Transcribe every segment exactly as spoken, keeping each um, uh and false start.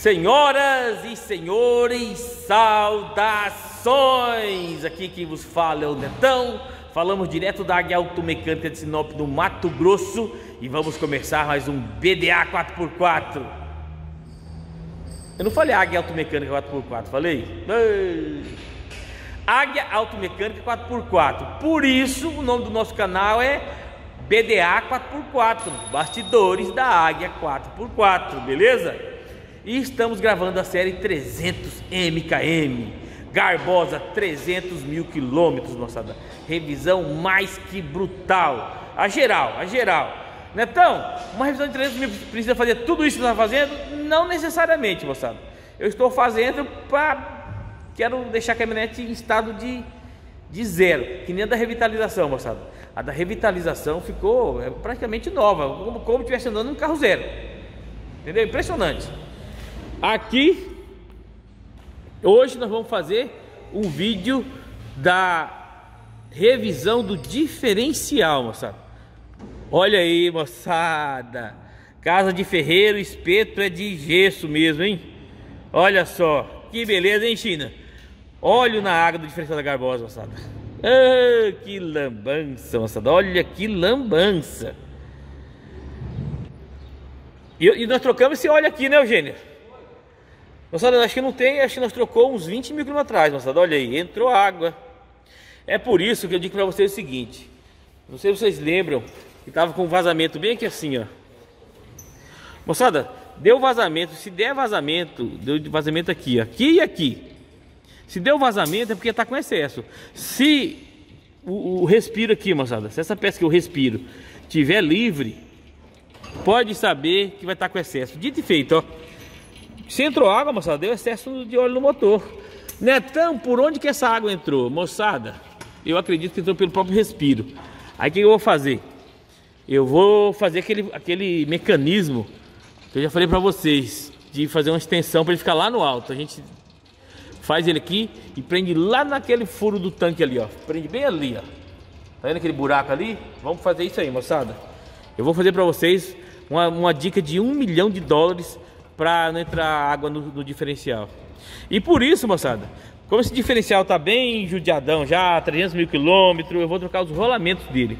Senhoras e senhores, saudações! Aqui quem vos fala é o Netão. Falamos direto da Águia Auto Mecânica de Sinop, no Mato Grosso, e vamos começar mais um B D A quatro por quatro. Eu não falei Águia Auto Mecânica quatro por quatro, falei? Ei. Águia Auto Mecânica quatro por quatro. Por isso o nome do nosso canal é B D A quatro por quatro, Bastidores da Águia quatro por quatro, beleza? E estamos gravando a série trezentos M K M, Garbosa, trezentos mil quilômetros, moçada. Revisão mais que brutal, a geral, a geral. Netão, uma revisão de trezentos mil precisa fazer tudo isso que nós estamos fazendo? Não necessariamente, moçada. Eu estou fazendo para... quero deixar a caminhonete em estado de... de zero, que nem a da revitalização, moçada. A da revitalização ficou praticamente nova, como, como estivesse andando num carro zero. Entendeu? Impressionante. Aqui, hoje nós vamos fazer um vídeo da revisão do diferencial, moçada. Olha aí, moçada. Casa de ferreiro, espeto é de gesso mesmo, hein? Olha só, que beleza, hein, China? Óleo na água do diferencial da Garbosa, moçada. Ah, que lambança, moçada. Olha que lambança. E, e nós trocamos esse óleo aqui, né, Eugênio? Moçada, acho que não tem. Acho que nós trocamos uns vinte mil quilômetros atrás, moçada. Olha aí, entrou água. É por isso que eu digo para vocês o seguinte. Não sei se vocês lembram que tava com um vazamento bem aqui assim, ó. Moçada, deu vazamento. Se der vazamento, deu vazamento aqui, aqui e aqui. Se deu vazamento é porque está com excesso. Se o, o respiro aqui, moçada, se essa peça que eu respiro tiver livre, pode saber que vai estar tá com excesso. Dito e feito, ó. Se entrou água, moçada, deu excesso de óleo no motor. Netão, por onde que essa água entrou? Moçada, eu acredito que entrou pelo próprio respiro. Aí o que eu vou fazer? Eu vou fazer aquele, aquele mecanismo que eu já falei para vocês, de fazer uma extensão para ele ficar lá no alto. A gente... faz ele aqui e prende lá naquele furo do tanque ali, ó. Prende bem ali, ó. Tá vendo aquele buraco ali? Vamos fazer isso aí, moçada. Eu vou fazer pra vocês uma, uma dica de um milhão de dólares pra não entrar água no, no diferencial. E por isso, moçada, como esse diferencial tá bem judiadão já, trezentos mil quilômetros, eu vou trocar os rolamentos dele.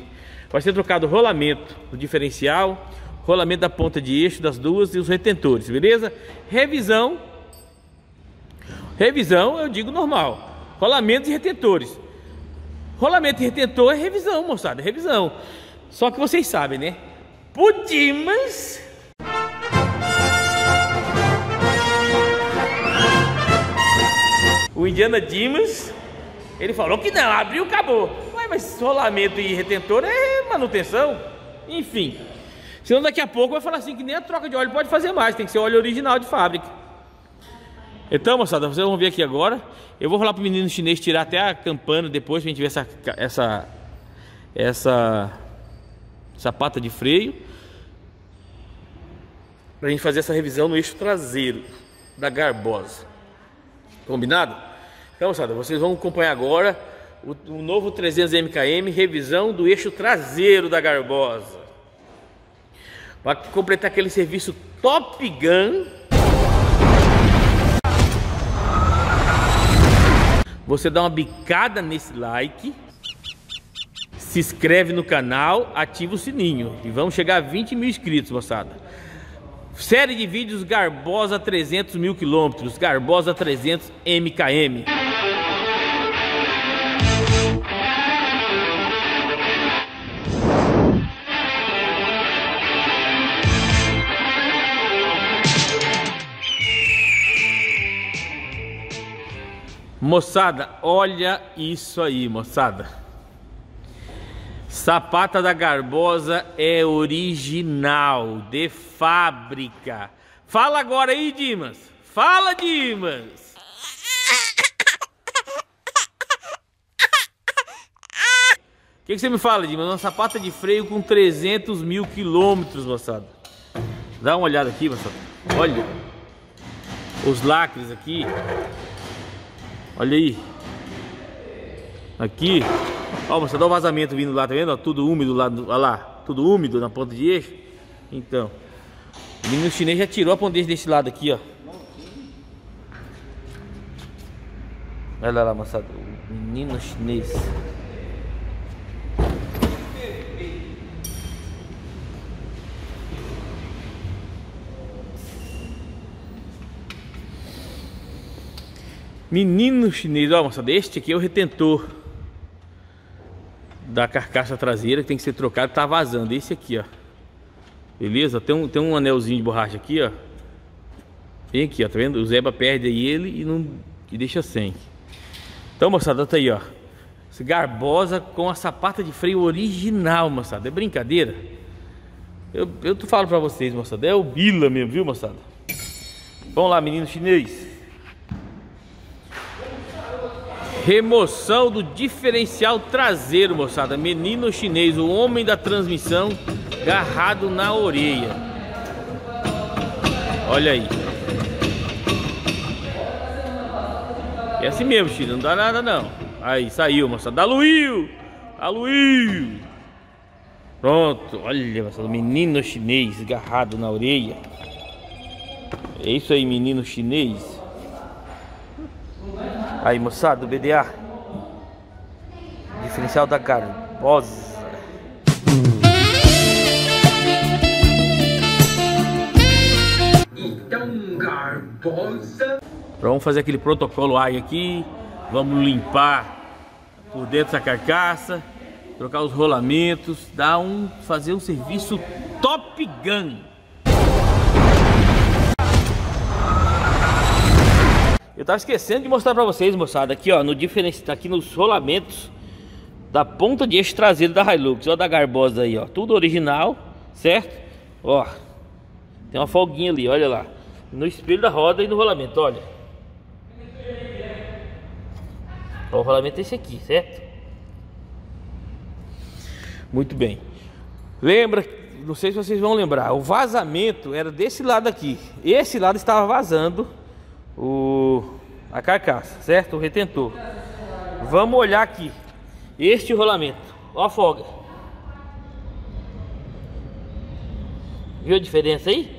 Vai ser trocado o rolamento do diferencial, rolamento da ponta de eixo das duas e os retentores, beleza? Revisão. Revisão, eu digo normal. Rolamento e retentores. Rolamento e retentor é revisão, moçada. É revisão. Só que vocês sabem, né? Pro Dimas... o Indiana Dimas... ele falou que não, abriu, acabou. Ué, mas rolamento e retentor é manutenção. Enfim. Senão daqui a pouco vai falar assim que nem a troca de óleo pode fazer mais. Tem que ser óleo original de fábrica. Então, moçada, vocês vão ver aqui agora. Eu vou falar pro menino chinês tirar até a campana depois, pra gente ver essa essa essa essa pata de freio, pra gente fazer essa revisão no eixo traseiro da Garbosa. Combinado? Então, moçada, vocês vão acompanhar agora o, o novo trezentos M K M, revisão do eixo traseiro da Garbosa, pra completar aquele serviço Top Gun. Você dá uma bicada nesse like, se inscreve no canal, ativa o sininho e vamos chegar a vinte mil inscritos, moçada. Série de vídeos Garbosa trezentos mil quilômetros, Garbosa trezentos M K M. Moçada, olha isso aí, moçada. Sapata da Garbosa é original, de fábrica. Fala agora aí, Dimas. Fala, Dimas. O que, que você me fala, Dimas? Uma sapata de freio com trezentos mil quilômetros, moçada. Dá uma olhada aqui, moçada. Olha os lacres aqui. Olha aí. Aqui. Ó, moçada, dá um vazamento vindo lá, tá vendo? Ó, tudo úmido lá, olha lá. Tudo úmido na ponta de eixo. Então. O menino chinês já tirou a ponta desse lado aqui, ó. Olha lá, moçada, o menino chinês. Menino chinês, ó, moçada, este aqui é o retentor da carcaça traseira que tem que ser trocado, tá vazando, esse aqui, ó. Beleza? Tem um, tem um anelzinho de borracha aqui, ó. Tem aqui, ó, tá vendo? O Zeba perde aí ele e não e deixa sem. Então, moçada, tá aí, ó. Esse Garbosa com a sapata de freio original, moçada, é brincadeira? Eu, eu tô falo pra vocês, moçada, é o Bila mesmo, viu, moçada? Vamos lá, menino chinês. Remoção do diferencial traseiro, moçada. Menino chinês, o homem da transmissão, agarrado na orelha. Olha aí. É assim mesmo, filho, não dá nada não. Aí, saiu, moçada. Aluiu! Aluiu! Pronto, olha, moçada. Menino chinês, agarrado na orelha. É isso aí, menino chinês. Aí, moçada, o B D A diferencial da Garbosa. Então, Garbosa. Vamos fazer aquele protocolo Águia aqui. Vamos limpar por dentro essa carcaça, trocar os rolamentos, dar um, fazer um serviço Top Gun. Eu tava esquecendo de mostrar pra vocês, moçada, aqui ó, no diferencial, aqui nos rolamentos da ponta de eixo traseiro da Hilux, ó, da Garbosa aí, ó, tudo original, certo? Ó, tem uma folguinha ali, olha lá, no espelho da roda e no rolamento, olha. Ó, o rolamento é esse aqui, certo? Muito bem. Lembra, não sei se vocês vão lembrar, o vazamento era desse lado aqui, esse lado estava vazando O, a carcaça, certo? O retentor. Vamos olhar aqui este rolamento. Ó a folga. Viu a diferença aí?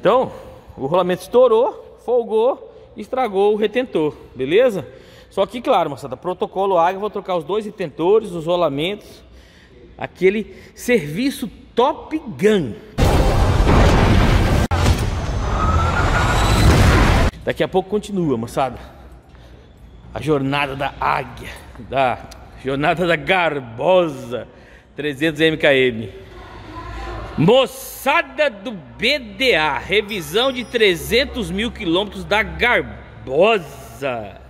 Então, o rolamento estourou, folgou, estragou o retentor, beleza? Só que, claro, moçada, protocolo Águia, vou trocar os dois retentores, os rolamentos. Aquele serviço Top Gun. Daqui a pouco continua, moçada, a jornada da Águia, da jornada da Garbosa trezentos M K M. Moçada do B D A, revisão de trezentos mil quilômetros da Garbosa.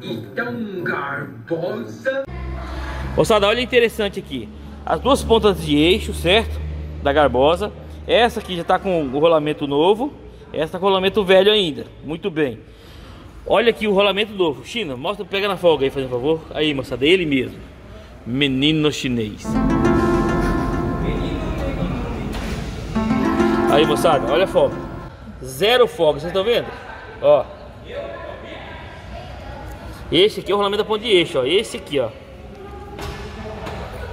Então, Garbosa. Moçada, olha interessante aqui, as duas pontas de eixo, certo? Da Garbosa, essa aqui já tá com o rolamento novo, essa tá com o rolamento velho ainda. Muito bem, olha aqui o rolamento novo. China, mostra, pega na folga aí, fazendo favor. Aí, moçada, ele mesmo, menino chinês. Aí, moçada, olha a folga, zero folga, vocês estão vendo? Ó, esse aqui é o rolamento da ponta de eixo, ó, esse aqui, ó.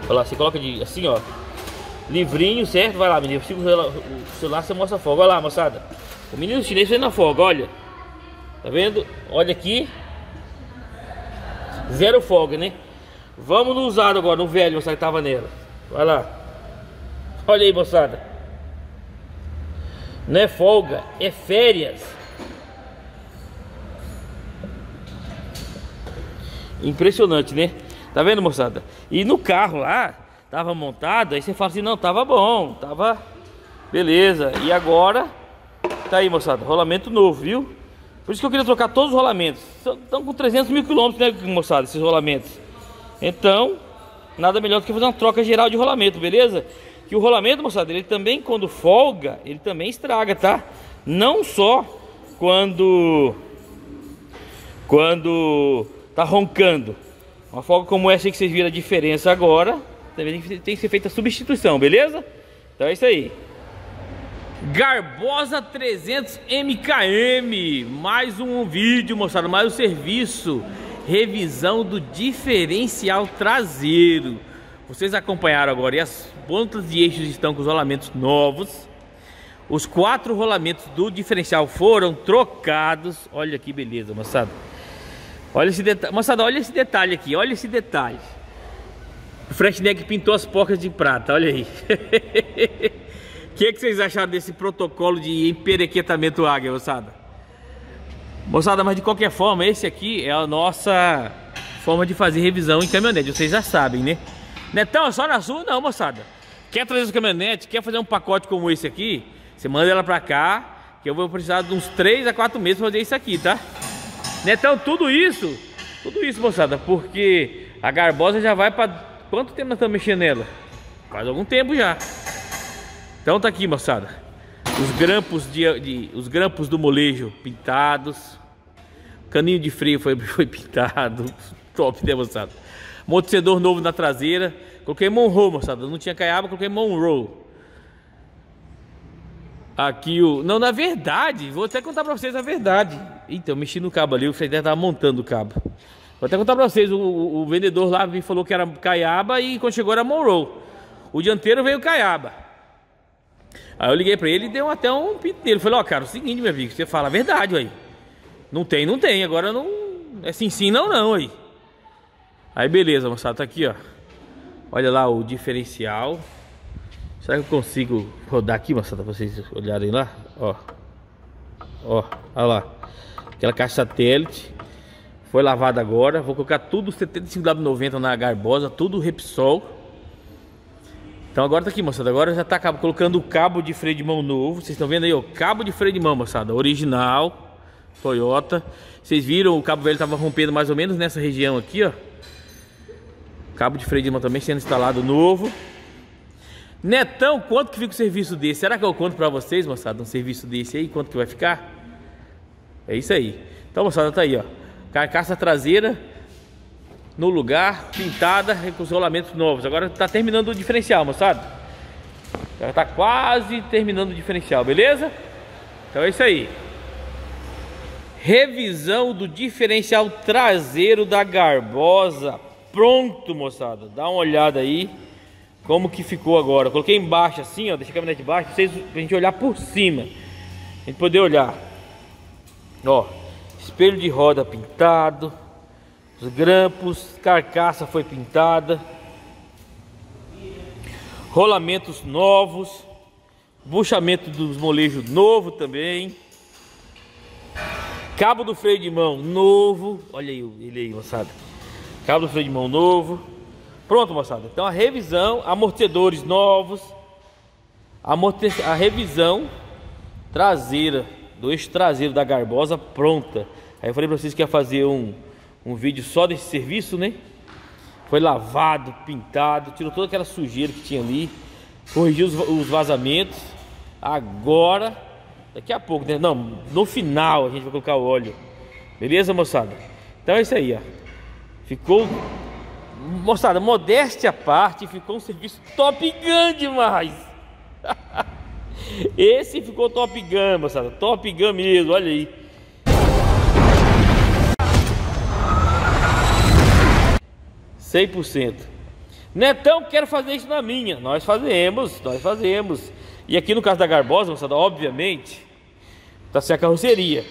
Olha lá, você coloca de, assim, ó, livrinho, certo? Vai lá, menino. O celular você mostra a folga. Olha lá, moçada. O menino chinês fez na folga, olha. Tá vendo? Olha aqui. Zero folga, né? Vamos no usado agora, no velho, moçada, que tava nela. Vai lá. Olha aí, moçada. Não é folga, é férias. Impressionante, né? Tá vendo, moçada? E no carro lá tava montado, aí você fala assim, não, tava bom, tava beleza. E agora, tá aí, moçada, rolamento novo, viu? Por isso que eu queria trocar todos os rolamentos. Estão com trezentos mil quilômetros, né, moçada, esses rolamentos. Então, nada melhor do que fazer uma troca geral de rolamento, beleza? Que o rolamento, moçada, ele também, quando folga, ele também estraga, tá? Não só quando Quando tá roncando. Uma folga como essa aí que vocês viram a diferença agora, também tem que ser feita a substituição, beleza? Então é isso aí. Garbosa trezentos M K M, mais um vídeo, moçada, mais um serviço, revisão do diferencial traseiro. Vocês acompanharam agora e as pontas de eixos estão com os rolamentos novos. Os quatro rolamentos do diferencial foram trocados. Olha que beleza, moçada. Olha esse detalhe, moçada, olha esse detalhe aqui, olha esse detalhe. O Freshneck pintou as porcas de prata, olha aí. O que, é que vocês acharam desse protocolo de emperequetamento águia, moçada? Moçada, mas de qualquer forma, esse aqui é a nossa forma de fazer revisão em caminhonete, vocês já sabem, né? Netão, é só na sua? Não, moçada. Quer trazer sua caminhonete, quer fazer um pacote como esse aqui? Você manda ela pra cá, que eu vou precisar de uns três a quatro meses pra fazer isso aqui, tá? Netão, tudo isso, tudo isso, moçada, porque a Garbosa já vai pra... Quanto tempo nós estamos mexendo nela? Faz algum tempo já. Então tá aqui, moçada, os grampos, de, de, os grampos do molejo pintados. Caninho de freio foi, foi pintado. Top, né, moçada? Amortecedor novo na traseira. Coloquei Monroe, moçada. Não tinha Kayaba, coloquei Monroe. Aqui o... Não, na verdade, vou até contar pra vocês a verdade. Eita, eu mexi no cabo ali. O Freshneck tava montando o cabo. Vou até contar pra vocês, o, o, o vendedor lá me falou que era Kayaba e quando chegou era Monroe. O dianteiro veio Kayaba. Aí eu liguei pra ele e dei até um pinto nele. Falei, ó, oh, cara, é o seguinte, meu amigo, você fala a verdade, aí. Não tem, não tem, agora não... É sim, sim, não, não, aí. Aí beleza, moçada, tá aqui, ó. Olha lá o diferencial. Será que eu consigo rodar aqui, moçada, pra vocês olharem lá? Ó. Ó, olha lá. Aquela caixa satélite. Foi lavado agora, vou colocar tudo setenta e cinco W noventa na Garbosa, tudo Repsol. Então agora tá aqui, moçada, agora já tá colocando o cabo de freio de mão novo. Vocês estão vendo aí, ó, cabo de freio de mão, moçada, original, Toyota. Vocês viram, o cabo velho tava rompendo mais ou menos nessa região aqui, ó. Cabo de freio de mão também sendo instalado novo. Netão, quanto que fica o serviço desse? Será que eu conto pra vocês, moçada, um serviço desse aí? Quanto que vai ficar? É isso aí. Então, moçada, tá aí, ó. Carcaça traseira no lugar, pintada, com os rolamentos novos. Agora tá terminando o diferencial, moçada. Já tá quase terminando o diferencial, beleza? Então é isso aí. Revisão do diferencial traseiro da Garbosa. Pronto, moçada. Dá uma olhada aí como que ficou agora. Eu coloquei embaixo assim, ó. Deixa a caminhonete embaixo pra, vocês, pra gente olhar por cima. A gente poder olhar. Ó. Espelho de roda pintado, os grampos, carcaça foi pintada, rolamentos novos, buchamento dos molejos novo também, cabo do freio de mão novo, olha aí ele aí, moçada, cabo do freio de mão novo. Pronto, moçada, então a revisão, amortecedores novos, amorte... a revisão traseira. Do eixo traseiro da Garbosa pronta. Aí eu falei pra vocês que ia fazer um, um vídeo só desse serviço, né? Foi lavado, pintado, tirou toda aquela sujeira que tinha ali, corrigiu os, os vazamentos. Agora, daqui a pouco, né? Não, no final a gente vai colocar o óleo. Beleza, moçada? Então é isso aí, ó. Ficou... Moçada, modéstia à parte, ficou um serviço top gun demais. Esse ficou top gun, moçada. Top gun mesmo, olha aí. cem por cento. Netão, quero fazer isso na minha. Nós fazemos, nós fazemos. E aqui no caso da Garbosa, moçada, obviamente, tá sem a carroceria.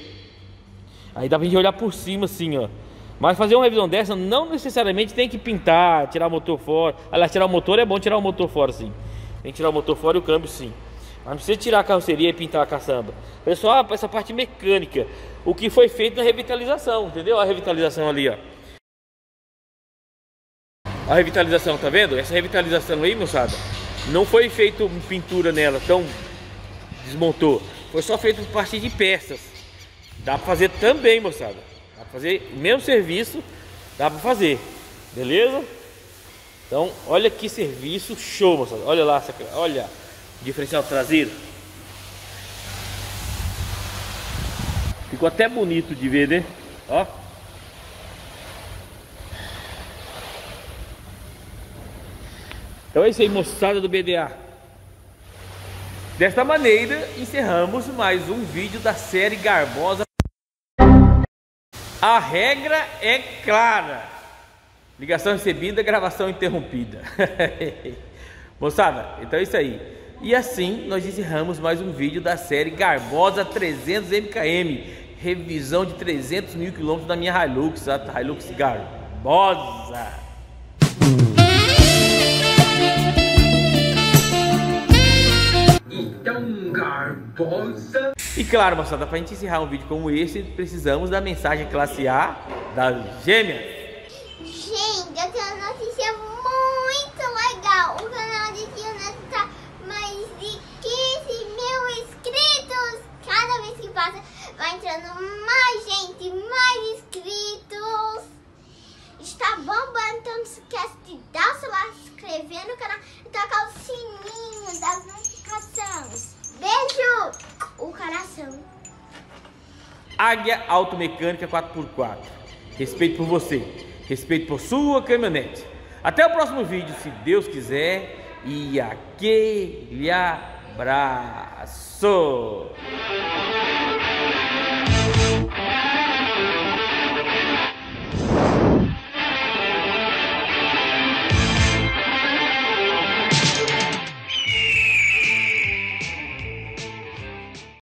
Aí dá pra gente olhar por cima assim, ó. Mas fazer uma revisão dessa não necessariamente tem que pintar, tirar o motor fora. Aliás, tirar o motor é bom tirar o motor fora, sim. Tem que tirar o motor fora e o câmbio, sim. Mas não precisa tirar a carroceria e pintar a caçamba. Pessoal, essa parte mecânica, o que foi feito na revitalização, entendeu? A revitalização ali, ó. A revitalização, tá vendo? Essa revitalização aí, moçada, não foi feito pintura nela, então desmontou. Foi só feito por parte de peças. Dá pra fazer também, moçada. Dá pra fazer o mesmo serviço, dá pra fazer, beleza? Então, olha que serviço show, moçada. Olha lá, essa, olha. Diferencial traseiro. Ficou até bonito de ver, né? Ó. Então é isso aí, moçada do B D A. Desta maneira, encerramos mais um vídeo da série Garbosa. A regra é clara. Ligação recebida, gravação interrompida. Moçada, então é isso aí. E assim nós encerramos mais um vídeo da série Garbosa trezentos M K M. Revisão de trezentos mil quilômetros da minha Hilux, a Hilux Garbosa. Então, Garbosa... E claro, moçada, para a gente encerrar um vídeo como esse, precisamos da mensagem classe A das gêmeas. Gente, essa notícia é muito legal. O canal de Tio Neto tá mais de quinze mil inscritos. Cada vez que passa, vai entrando mais gente, mais inscritos. Está bombando, então não se esquece de dar o seu like, se inscrever no canal e tocar o sininho das notificações. Beijo! O coração. Águia Auto Mecânica quatro por quatro. Respeito por você. Respeito por sua caminhonete. Até o próximo vídeo, se Deus quiser. E aquele abraço.